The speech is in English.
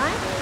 right?